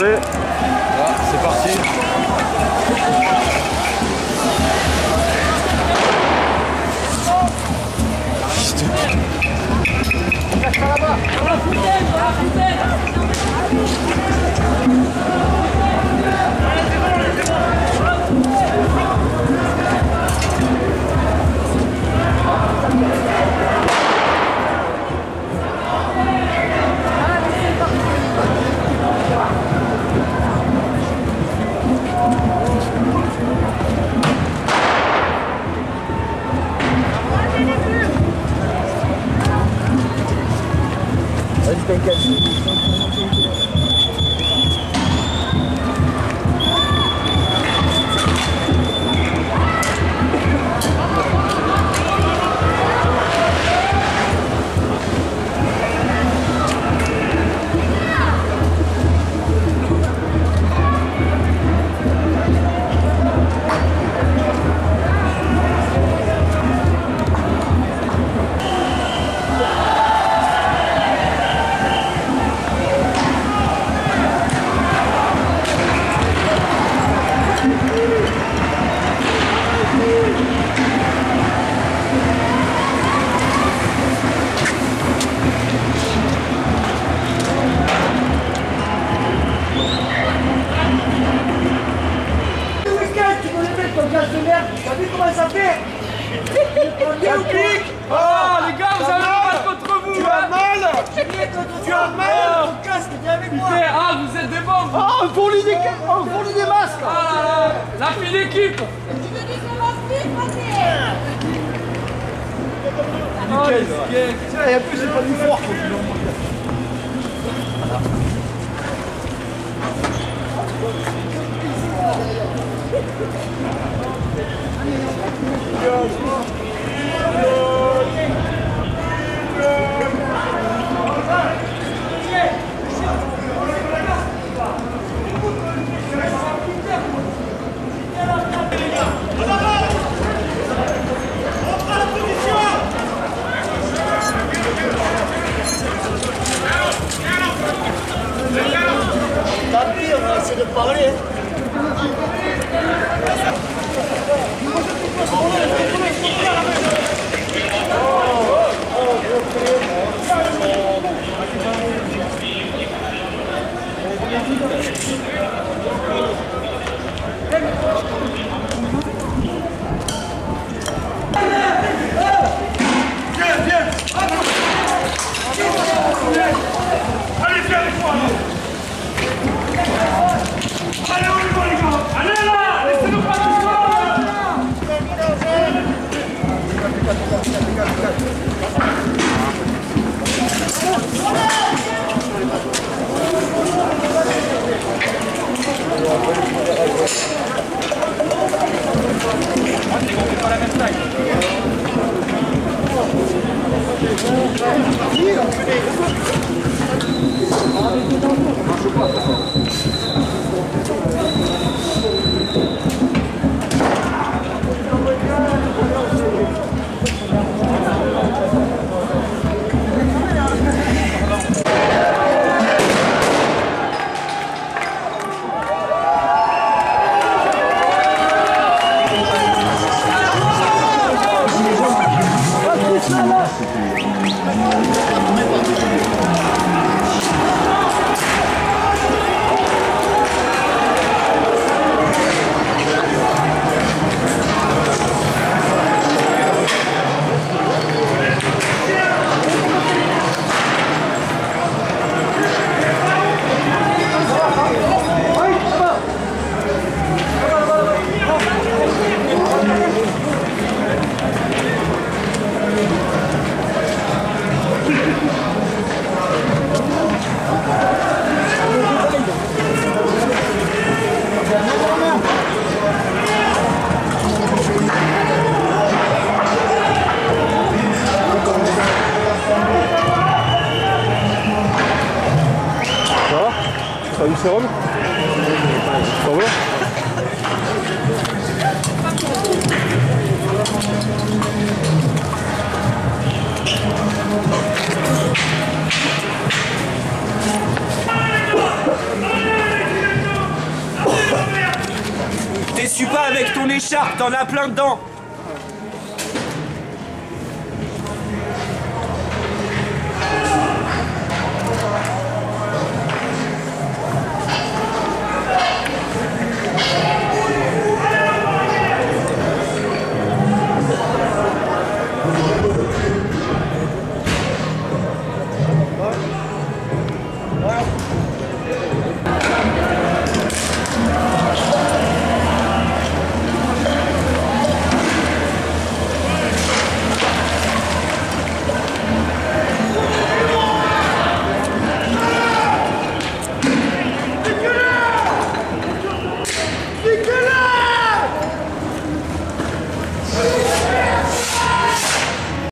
Allez, ah, c'est parti. l'écharpe, t'en as plein dedans.